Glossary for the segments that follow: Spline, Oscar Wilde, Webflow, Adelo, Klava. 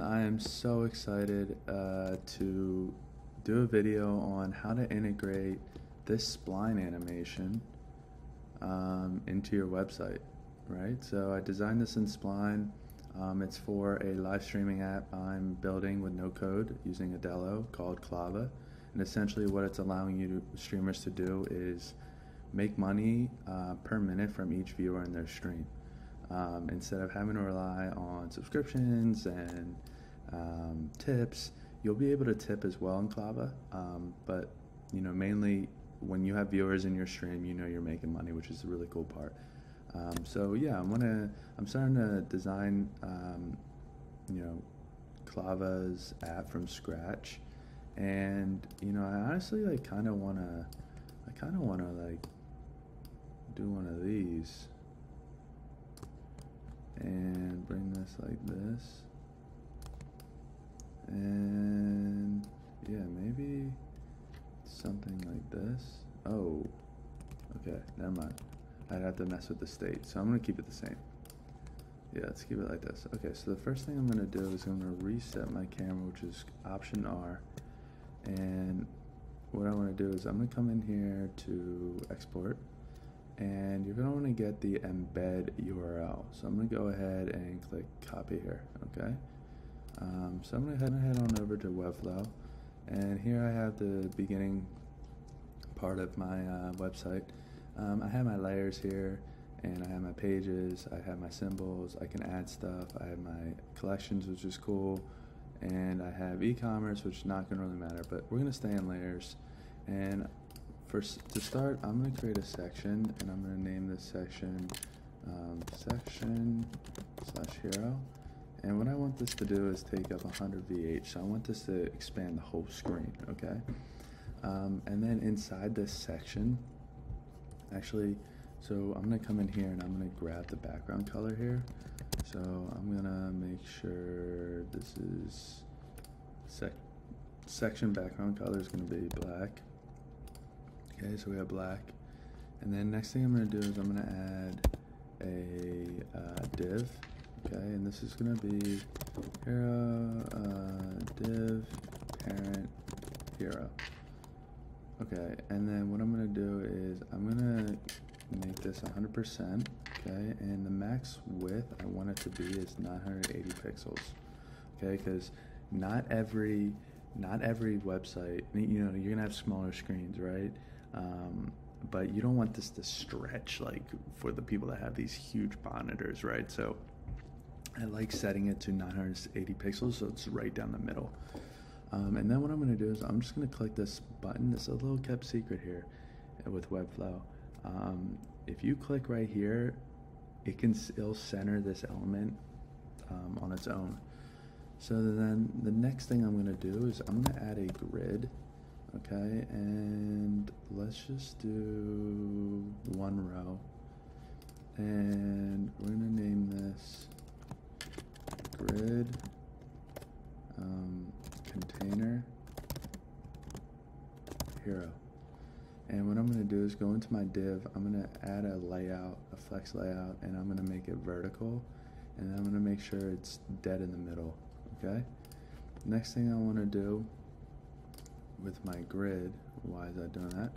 everyone. I am so excited to do a video on how to integrate this spline animation into your website, right? So I designed this in Spline. It's for a live streaming app I'm building with no code using Adelo called Klava. And essentially what it's allowing you to, streamers to do is make money per minute from each viewer in their stream. Instead of having to rely on subscriptions and tips, you'll be able to tip as well in Klava, but you know, mainly when you have viewers in your stream, you know you're making money, which is the really cool part. So yeah, I'm starting to design you know, Klava's app from scratch, and you know, I honestly like kind of wanna like do one of these and bring this like this, and yeah, maybe something like this. Oh, okay, never mind, I'd have to mess with the state, so I'm gonna keep it the same. Yeah, let's keep it like this. Okay, so the first thing I'm gonna do is I'm gonna reset my camera, which is option R, and what I want to do is I'm gonna come in here to export, and you're going to want to get the embed URL. So I'm going to go ahead and click copy here, okay? So I'm going to head on over to Webflow, and here I have the beginning part of my website. I have my layers here, and I have my pages, I have my symbols, I can add stuff, I have my collections, which is cool, and I have e-commerce, which is not going to really matter, but we're going to stay in layers. And to start, I'm going to create a section, and I'm going to name this section section/hero. And what I want this to do is take up 100 VH, so I want this to expand the whole screen, okay? And then inside this section, actually, so I'm going to come in here and I'm going to grab the background color here. So I'm going to make sure this is section background color is going to be black. Okay, so we have black, and then next thing I'm going to do is I'm going to add a div, okay, and this is going to be hero, div, parent, hero. Okay, and then what I'm going to do is I'm going to make this 100%, okay, and the max width I want it to be is 980 pixels, okay, because not every website, you know, you're going to have smaller screens, right? But you don't want this to stretch like for the people that have these huge monitors, right? So I like setting it to 980 pixels, so it's right down the middle. And then what I'm going to do is I'm just going to click this button. This is a little kept secret here with Webflow. If you click right here, it can still center this element on its own. So then the next thing I'm going to do is I'm going to add a grid. Okay, and let's just do one row, and we're going to name this grid container hero. And what I'm going to do is go into my div, I'm going to add a layout, a flex layout, and I'm going to make it vertical, and I'm going to make sure it's dead in the middle, okay? Next thing I want to do with my grid, why is that doing that,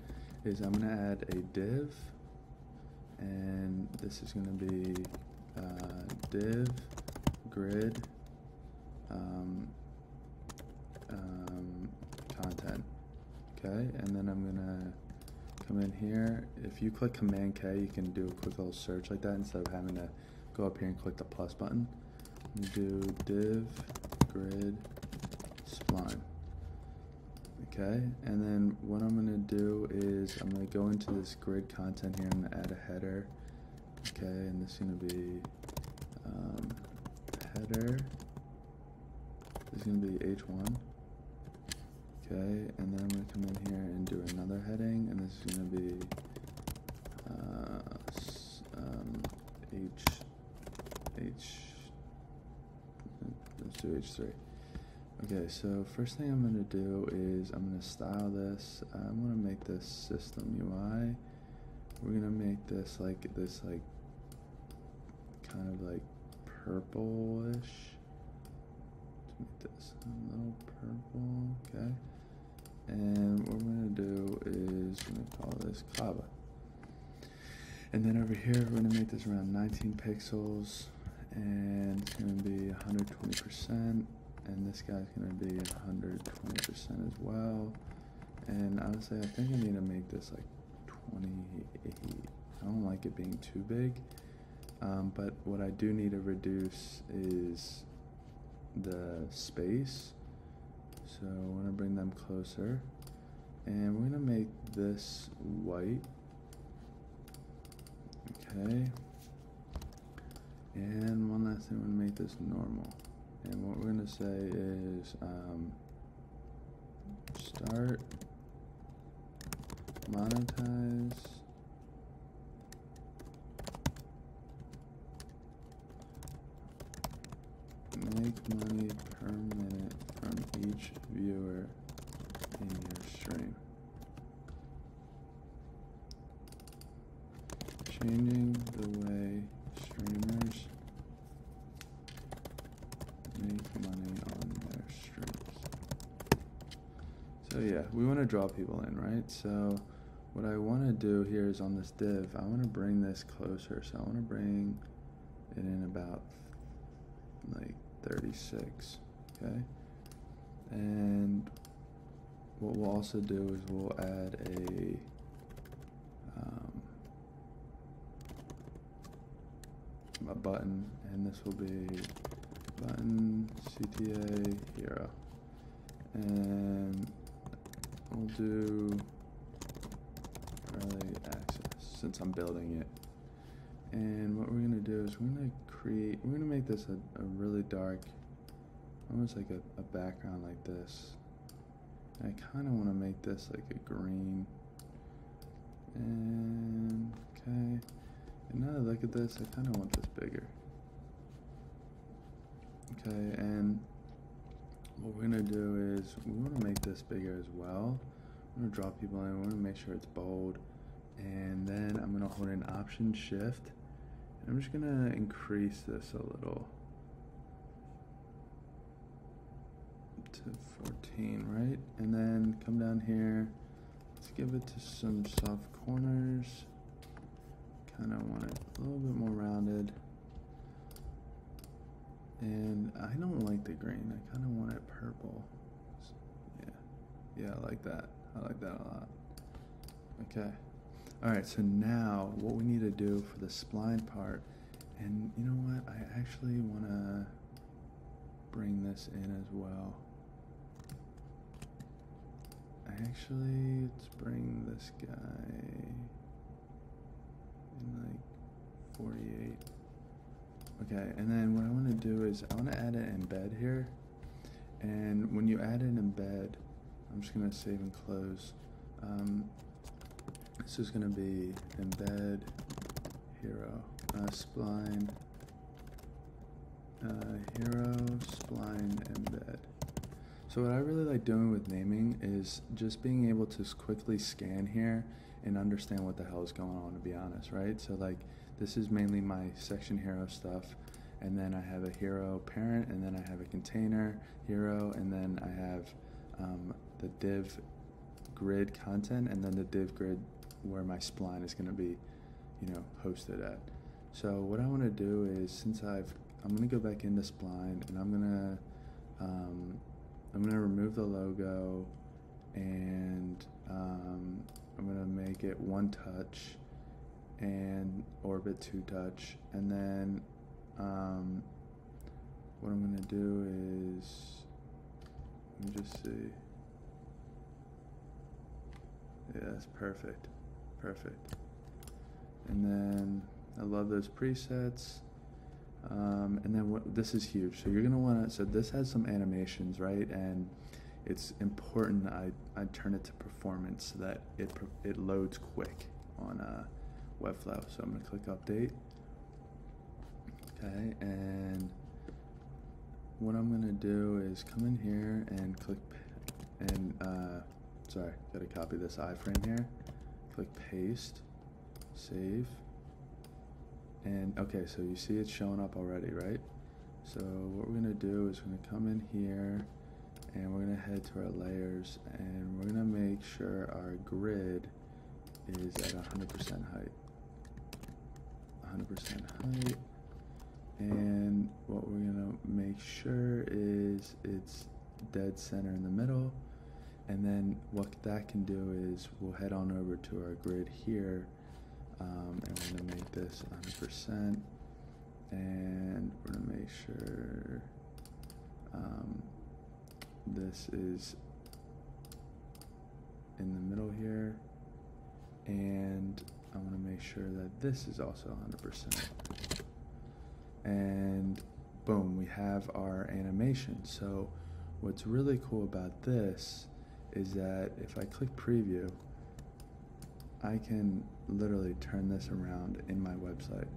is I'm going to add a div, and this is going to be div grid content, okay? And then I'm going to come in here. If you click Command K, you can do a quick little search like that instead of having to go up here and click the plus button. Do div grid spline. Okay, and then what I'm going to do is I'm going to go into this grid content here. I'm going to add a header. Okay, and this is going to be header. This is going to be H1. Okay, and then I'm going to come in here and do another heading, and this is going to be let's do H3. Okay, so first thing I'm going to do is I'm going to style this. I'm going to make this system UI. We're going to make this like kind of like purplish. this a little purple, okay. And what we're gonna do is we're gonna call this Klava. And then over here, we're gonna make this around 19 pixels, and it's gonna be 120%, and this guy's gonna be 120% as well. And honestly, I think I need to make this like 28. I don't like it being too big, but what I do need to reduce is the space. So I'm gonna bring them closer, and we're gonna make this white. Okay, and one last thing, we're gonna make this normal. And what we're gonna say is start monetize make money per minute from each viewer in your stream. Changing the way streamers make money on their streams. So yeah, we want to draw people in, right? So what I want to do here is on this div, I want to bring this closer. So I want to bring it in about like 36, okay? And what we'll also do is we'll add a a button, and this will be button CTA hero, and we'll do early access since I'm building it. And what we're gonna do is we're gonna make this a really dark, almost like a background like this. And I kind of want to make this like a green, and okay. And now that I look at this, I kind of want this bigger. Okay, and what we're gonna do is we want to make this bigger as well. We're gonna draw people in. We're gonna make sure it's bold, and then I'm gonna hold in Option Shift, and I'm just gonna increase this a little to 14, right? And then come down here. Let's give it to some soft corners. And I want it a little bit more rounded, and I don't like the green, I kind of want it purple. Yeah, I like that, a lot. Okay, all right, so now what we need to do for the spline part, and you know what, I actually want to bring this in as well. Let's bring this guy like 48. Okay, and then what I want to do is I want to add an embed here, and when you add an embed, I'm just going to save and close. This is going to be embed hero spline hero spline embed. So what I really like doing with naming is just being able to quickly scan here and understand what the hell is going on, to be honest, right? So like this is mainly my section hero stuff, and then I have a hero parent, and then I have a container hero, and then I have the div grid content, and then the div grid where my spline is going to be, you know, hosted at. So what I want to do is, since I'm going to go back into spline, and I'm gonna remove the logo, and I'm gonna make it one touch and orbit two touch, and then what I'm gonna do is, let me just see. Yeah, that's perfect, perfect. And then I love those presets. And then what, this is huge. So you're gonna wanna, so this has some animations, right? And it's important I turn it to performance so that it loads quick on Webflow. So I'm gonna click update. Okay, and what I'm gonna do is come in here and click, and sorry, gotta copy this iframe here. Click paste, save. And okay, so you see it's showing up already, right? So what we're going to do is we're going to come in here and we're going to head to our layers and we're going to make sure our grid is at 100% height. 100% height. And what we're going to make sure is it's dead center in the middle. And then what that can do is we'll head on over to our grid here and we're going to make this 100%. And we're going to make sure this is in the middle here. And I want to make sure that this is also 100%. And boom, we have our animation. So what's really cool about this is that if I click preview, I can literally turn this around in my website,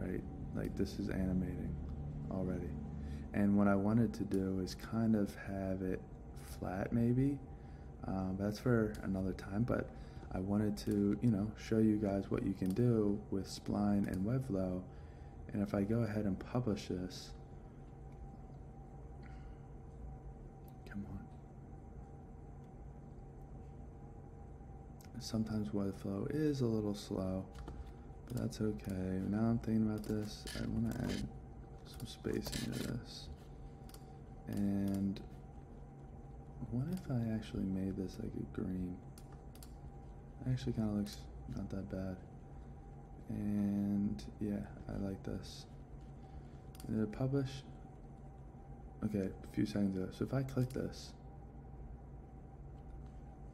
right? Like this is animating already. And what I wanted to do is kind of have it flat maybe, that's for another time, but I wanted to, you know, show you guys what you can do with Spline and Webflow. And if I go ahead and publish this, come on. Sometimes Webflow is a little slow, but that's okay. Now I'm thinking about this, I want to add some space into this. And what if I actually made this like a green? Actually kind of looks not that bad. And yeah, I like this. And did it publish? Okay, a few seconds ago. So if I click this,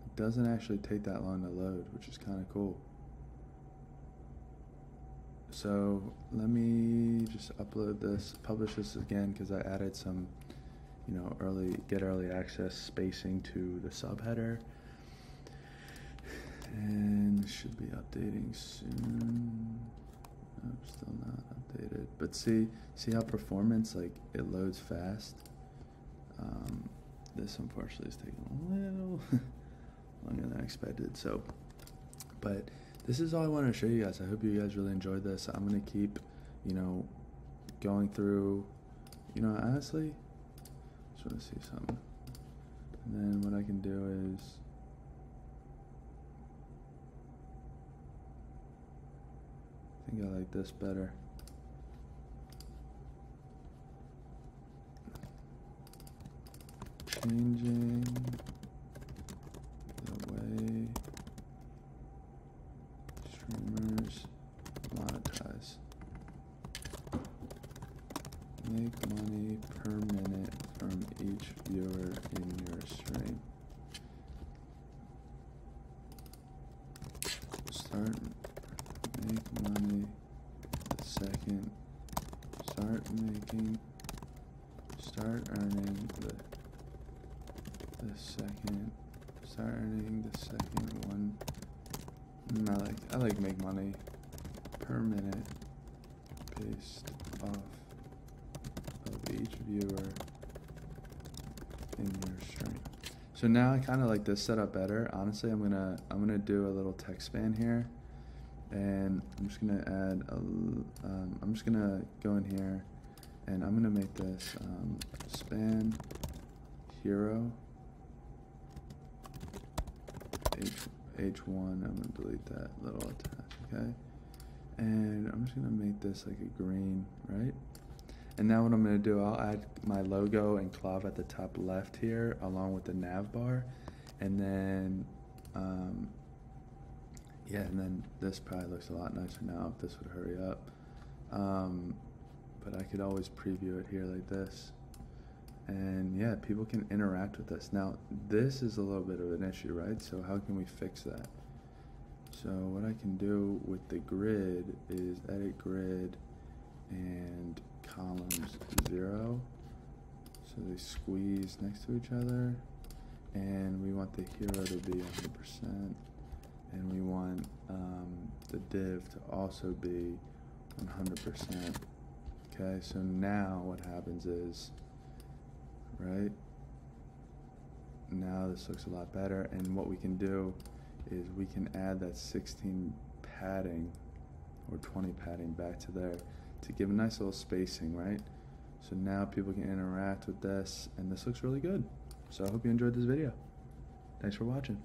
it doesn't actually take that long to load, which is kind of cool. So let me just upload this, publish this again, because I added some, you know, early access spacing to the subheader. And should be updating soon. I'm still not updated, but see how performance, like it loads fast. This unfortunately is taking a little longer than I expected. So, but this is all I wanted to show you guys. I hope you guys really enjoyed this. I'm gonna keep, you know, going through. You know, honestly, just want to see something. And then what I can do is. I think I like this better. Changing the way streamers monetize. Make money per minute from each viewer in your stream. Make money the second. Start earning the second one. And I like make money per minute based off of each viewer in your stream. So now I kinda like this setup better. Honestly, I'm gonna do a little text span here. And I'm just gonna add a, I'm just gonna go in here and I'm gonna make this span hero H1. I'm gonna delete that little attach, okay? And I'm just gonna make this like a green, right? And now what I'm gonna do, I'll add my logo and Klava at the top left here along with the nav bar, and then yeah, and then this probably looks a lot nicer now if this would hurry up. But I could always preview it here like this. And yeah, people can interact with this. Now, this is a little bit of an issue, right? So how can we fix that? So what I can do with the grid is edit grid and columns 0. So they squeeze next to each other. And we want the hero to be 100%. And we want the div to also be 100%. Okay, so now what happens is, right, now this looks a lot better. And what we can do is we can add that 16 padding or 20 padding back to there to give a nice little spacing, right? So now people can interact with this, and this looks really good. So I hope you enjoyed this video. Thanks for watching.